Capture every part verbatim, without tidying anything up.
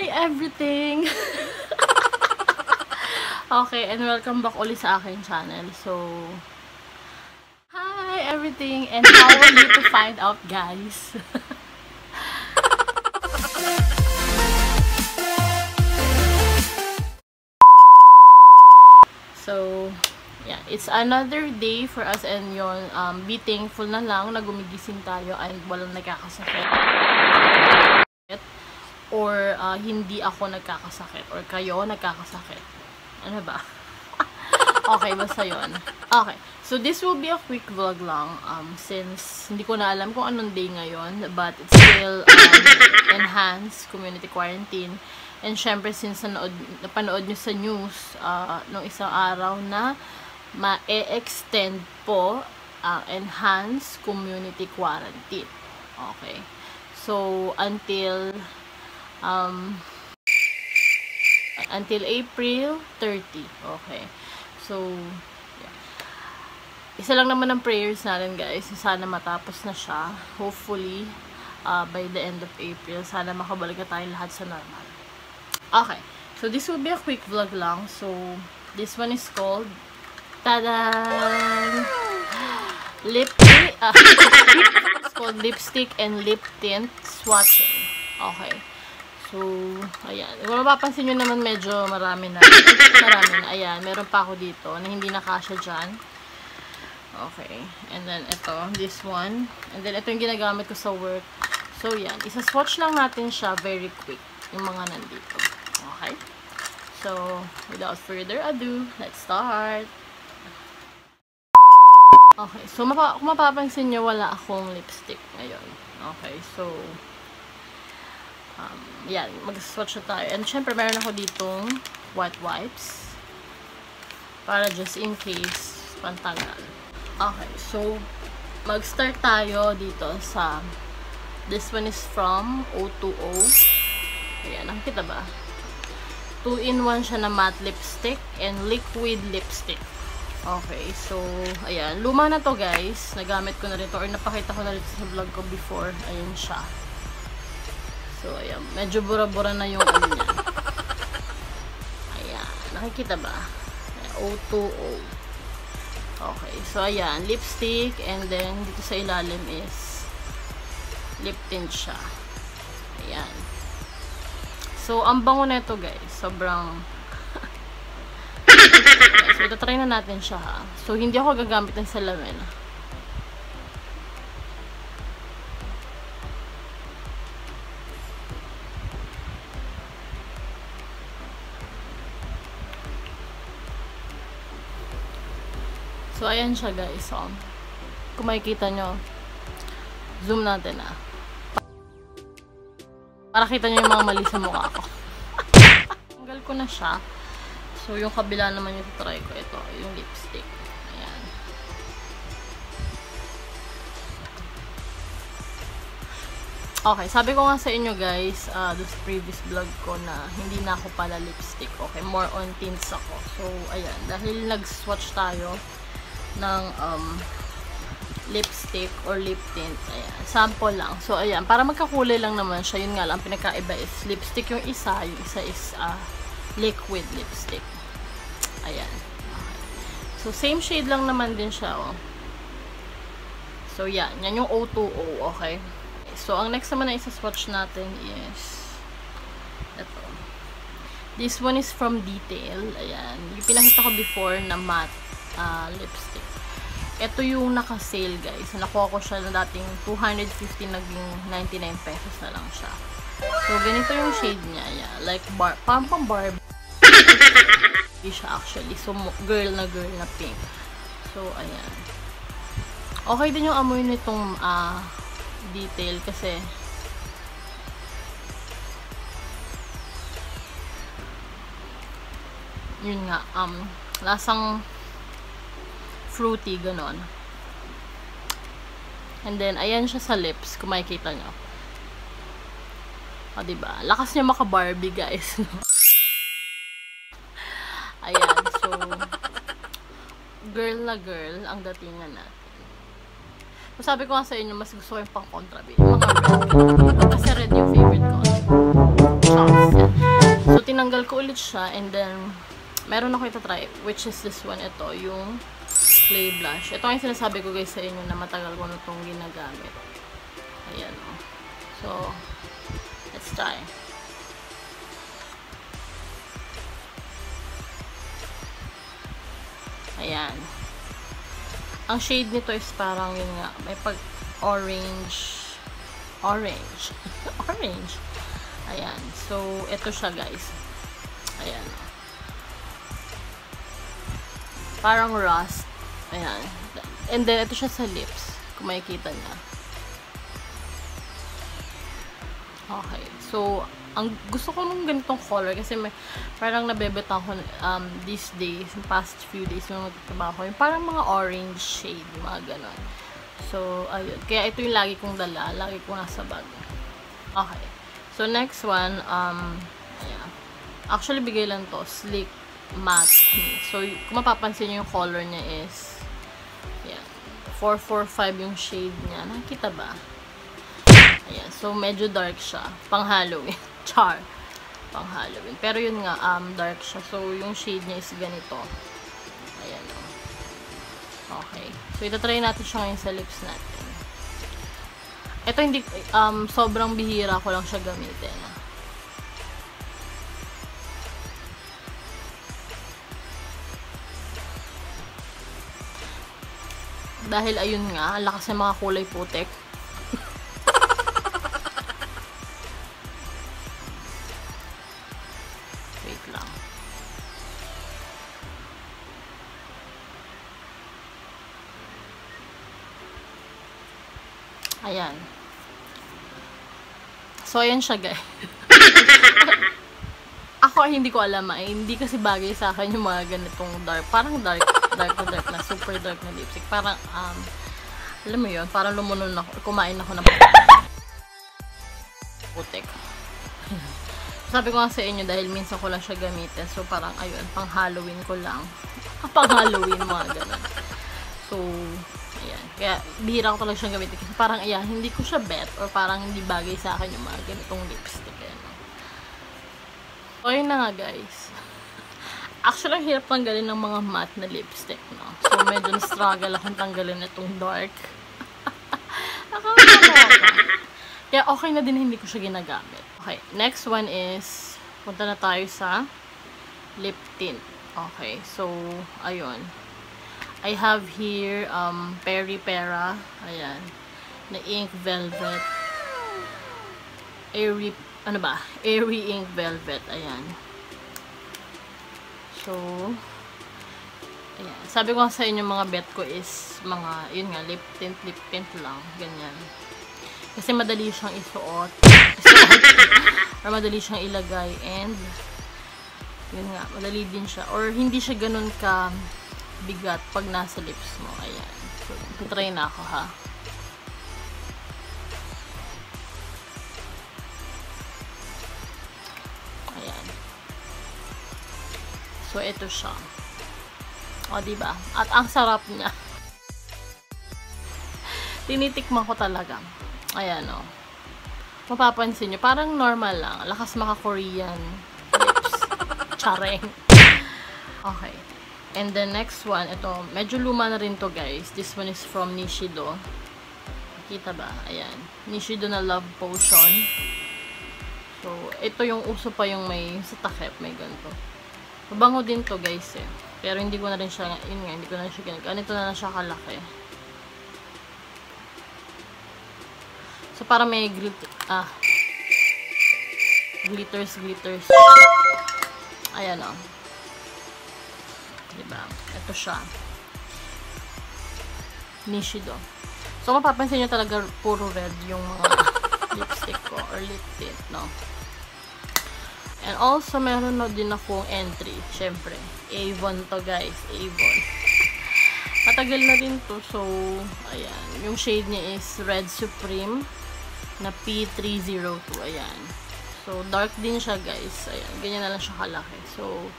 Hi everything! Okay, and welcome back ulit sa aking channel. So, hi everything! And how are you to find out, guys? So, yeah, it's another day for us and yun, um, be thankful na lang na gumigising tayo ay walang nakakasakit. Or uh, hindi ako nagkakasakit or kayo nagkakasakit. Ano ba? Okay, basta yun. Okay, so this will be a quick vlog lang um, since hindi ko na alam kung anong day ngayon but it's still um, enhanced community quarantine and syempre since nanood, napanood nyo sa news uh, nung isang araw na ma-extend po uh, enhanced community quarantine. Okay, so until Um, until April thirtieth. Okay. So, yeah. Isa lang naman ang prayers natin, guys. Sana matapos na siya. Hopefully, uh, by the end of April, sana makabalik na tayo lahat sa normal. Okay. So, this will be a quick vlog lang. So, this one is called Tada! Lipstick. Uh, it's called Lipstick and Lip Tint Swatching. Okay. So, ayan. Kung mapapansin nyo naman, medyo marami na. Marami na. Ayan, meron pa ako dito na hindi nakasya dyan. Okay. And then, ito. This one. And then, ito yung ginagamit ko sa work. So, yan. Isa-swatch lang natin siya very quick. Yung mga nandito. Okay? So, without further ado, let's start! Okay. So, mapa kung mapapansin nyo, wala akong lipstick ngayon. Okay. So, Um, yan, mag-swatch na tayo. And syempre, meron ako ditong white wipes. Para just in case, pantanggal. Okay, so, mag-start tayo dito sa, this one is from O two O. Ayan, nakita ba? two in one siya na matte lipstick and liquid lipstick. Okay, so, ayan. Luma na to, guys. Nagamit ko na rito or napakita ko na rito sa vlog ko before. Ayan siya. So, ayan. Medyo bura-bura na yung ano niya. Ayan. Nakikita ba? O two O. Okay. So, ayan. Lipstick. And then, dito sa ilalim is lip tint siya. Ayan. So, ang bango na ito, guys. Sobrang so, itatry na natin siya, ha. So, hindi ako gagamit ng salamin. So, ayan siya, guys. So, kung makikita nyo, zoom natin, ah. Para kita nyo yung mga mali sa mukha ko. Tanggal ko na siya. So, yung kabila naman yung try ko. Ito, yung lipstick. Ayan. Okay, sabi ko nga sa inyo, guys, uh, this previous vlog ko na hindi na ako pala lipstick. Okay, more on tints ako. So, ayan. Dahil nag-swatch tayo ng um, lipstick or lip tint. Ayan. Sample lang. So, ayan. Para magkakulay lang naman siya. Yun nga lang. Pinakaiba is lipstick yung isa. Yung isa is uh, liquid lipstick. Ayan. Okay. So, same shade lang naman din siya. Oh. So, yan. Yan yung O two O. Okay? So, ang next naman na isa-swatch natin is ito. This one is from Detail. Ayan. Yung pinakita ko before na matte Uh, lipstick. Ito yung naka-sale, guys. Nakuha ko siya na dating two hundred fifty, naging ninety-nine pesos na lang siya. So, ganito yung shade niya. Yeah. Like, bar pampang Barbie siya actually. So, girl na girl na pink. So, ayan. Okay din yung amoy nitong uh, Detail kasi yun nga, um, lasang fruity, ganon. And then, ayan siya sa lips, kung makikita nyo. O, diba? Lakas niya maka-Barbie, guys. Ayan, so, girl na girl, ang datingan natin. Masabi ko nga sa inyo, mas gusto ko yung pang-contrabate. Mga red. Kasi red yung favorite ko. Chance. tinanggal ko ulit siya, and then meron ako itatry, which is this one, ito, yung clay blush. Ito yung sinasabi ko guys sa inyo na matagal ko na itong ginagamit. Ayan, o. So, let's try. Ayan. Ang shade nito is parang yun nga, may pag-orange. Orange. Orange. Ayan. So, ito siya guys. Ayan. Parang rust. Ayan. And then, ito siya sa lips. Kung makikita niya. Okay. So, ang gusto ko nung ganitong color kasi may, parang nabebeta ko um, these days, past few days nung nagtatrabaho ko, yung parang mga orange shade, mga ganon. So, ayun. Kaya ito yung lagi kong dala. Lagi kong nasa bag. Okay. So, next one, um, ayan. Actually, bigay lang to. Sleek Matte. So, kung mapapansin nyo yung color niya is, ayan, four four five yung shade niya. Nakita ba? Ayan. So, medyo dark siya. Pang Halloween. Char. Pang Halloween. Pero yun nga, um, dark siya. So, yung shade niya is ganito. Ayan, o. Okay. So, itatry natin siya ngayon sa lips natin. Ito, hindi, um, sobrang bihira ko lang siya gamitin. Dahil, ayun nga, lakas ng mga kulay putik. Wait lang. Ayan. So, ayan siya, guys. Ako, hindi ko alam, eh. Hindi kasi bagay sa akin yung mga ganitong dark. Parang dark, dark na dark na, super dark na lipstick. Parang, um, alam mo yun, parang lumunod ako, kumain ako ng putik. Sabi ko nga sa inyo, dahil minsan ko lang siya gamitin. So, parang, ayun, pang Halloween ko lang. Pang Halloween, mga ganun. So, ayan. Kaya, bihira ko talaga siyang gamitin. Kasi parang, ayan, hindi ko siya bet or parang hindi bagay sa akin yung mga ganitong lipstick. Ayan. So, ayun na nga, guys. Actually, ang hirap tanggalin ng mga matte na lipstick, no? So, medyo na-struggle akong tanggalin itong dark. Kaya, okay na din hindi ko siya ginagamit. Okay. Next one is, punta na tayo sa lip tint. Okay. So, ayun. I have here, um, Peripera, ayan, na Ink Velvet, Airy, ano ba, Airy Ink Velvet, ayan. So, ayan, sabi ko sa inyo mga bet ko is, mga, yun nga, lip tint, lip tint lang, ganyan. Kasi madali siyang isuot, or madali siyang ilagay, and, yun nga, madali din siya, or hindi siya ganun ka, bigat pag nasa lips mo. Ayan. So, tutry na ako, ha? Ayan. So, ito siya. O, diba? At ang sarap niya. Tinitikman ko talaga. Ayan, o. Mapapansin nyo, parang normal lang. Lakas maka Korean lips. Chareng. Okay. And the next one, ito, medyo luma na rin to guys. This one is from Nishido. Nakita ba? Ayan. Nishido na Love Potion. So, ito yung uso pa yung may sa takip. May ganito. Mabango din to guys eh. Pero hindi ko na rin siya, yun nga, hindi ko na rin siya ganito. Ganito na na siya kalaki. So, para may glitter, ah. Glitters, glitters. Ayan o. Oh. Diba? Ito siya. Nishido. So, mapapansin nyo talaga puro red yung mga lipstick ko or lip tint, no? And also, meron na din akong entry. Siyempre. Avon to, guys. Avon. Matagal na din to. So, ayan. Yung shade niya is Red Supreme na P three oh two. Ayan. So, dark din siya, guys. Ayan. Ganyan na lang siya kalaki. So,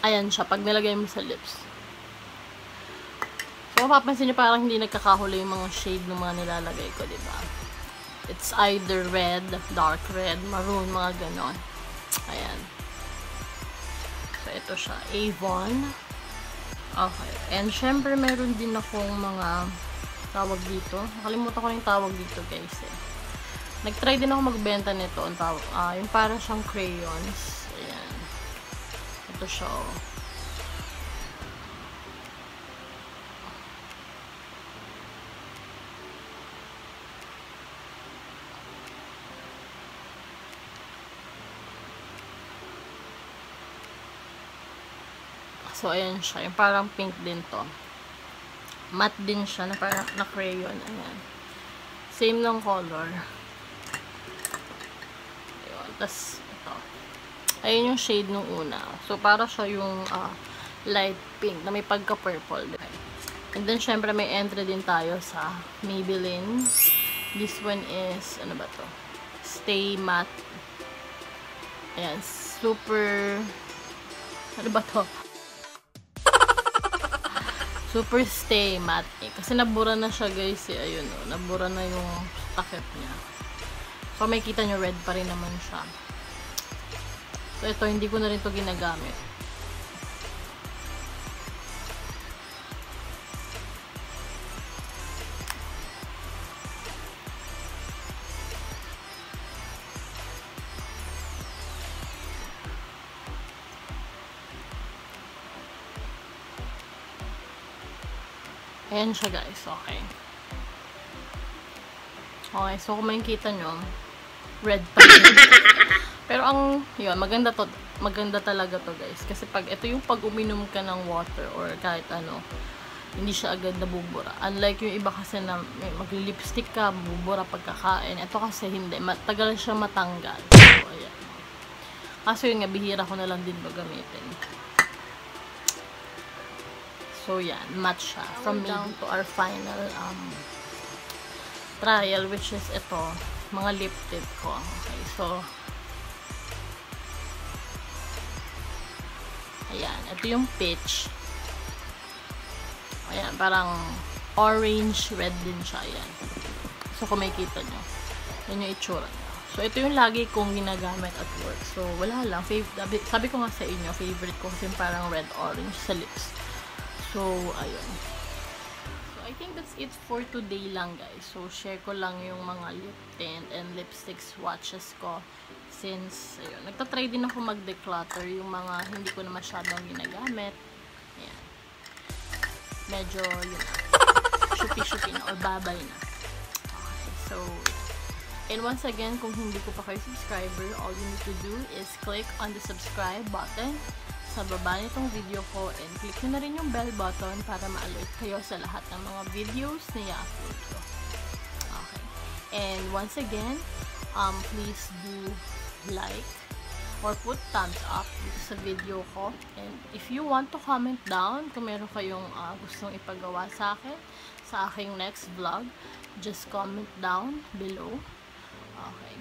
ayan siya, pag nilagay mo sa lips. So, Kung mapapansin nyo, parang hindi nagkakahula yung mga shade ng mga nilalagay ko, diba? It's either red, dark red, maroon, mga ganon. Ayan. So, ito siya. Avon. Okay. And, syempre, meron din akong mga tawag dito. Nakalimutan ko na yung tawag dito, guys, eh. Nag-try din ako magbenta nito. Ang tawag, uh, yung parang siyang crayons. Ayan. Ito siya, oh. So, ayan siya. Yung parang pink din to. Matte din siya. Na parang na crayon. Ayan. Same ng color. Ayan. Tapos, ito. Ayan yung shade nung una. So, para siya yung uh, light pink na may pagka-purple. And then, syempre, may entry din tayo sa Maybelline. This one is, ano ba to? Stay Matte. Ayan. Super, ano ba to? Super Stay Matte. Eh. Kasi nabura na siya, guys. Eh. Ayun, oh. Nabura na yung takip niya. So, may kita nyo, red pa rin naman siya. So, ito, hindi ko na rin ito ginagamit. Ayan siya, guys. Okay. Okay. So, kung makikita nyo, red pa rin. Pero ang, yun, maganda to. Maganda talaga to, guys. Kasi pag, ito yung pag uminom ka ng water or kahit ano, hindi siya agad nabubura. Unlike yung iba kasi na mag-lipstick ka, bubura pagkakain. Ito kasi hindi. Matagal siya matanggal. So, ayan. Kaso yun nga, bihira ko na lang din magamitin. So, yan. Matte siya. From down to our final um, trial, which is ito. Mga lip tip ko. Okay. So, ayan. Ito yung peach. Ayan. Parang orange, red din siya. Ayan. So, kung makikita nyo. Yan yung itsura nyo. So, ito yung lagi kong ginagamit at work. So, wala lang. Fav- sabi ko nga sa inyo, favorite ko kasi parang red-orange sa lips. So, ayun. So, I think that's it for today lang, guys. So, share ko lang yung mga lip tint and lipstick swatches ko. Since, ayun, nagtatry din ako mag-declutter yung mga hindi ko na masyadong ginagamit. Ayan. Medyo, yun, shupi-shupi na or babay na. Okay, so, and once again, kung hindi ko pa kayo subscriber, all you need to do is click on the subscribe button sa baba nitong video ko, and click nyo na rin yung bell button para ma-alert kayo sa lahat ng mga videos na i-upload ko. Okay. And once again, um, please do like or put thumbs up dito sa video ko. And if you want to comment down kung meron kayong uh, gustong ipagawa sa akin sa aking next vlog, just comment down below. Okay.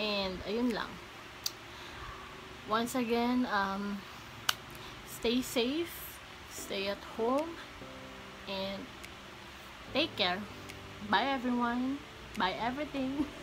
And ayun lang. Once again, um, stay safe, stay at home, and take care. Bye, everyone. Bye, everything.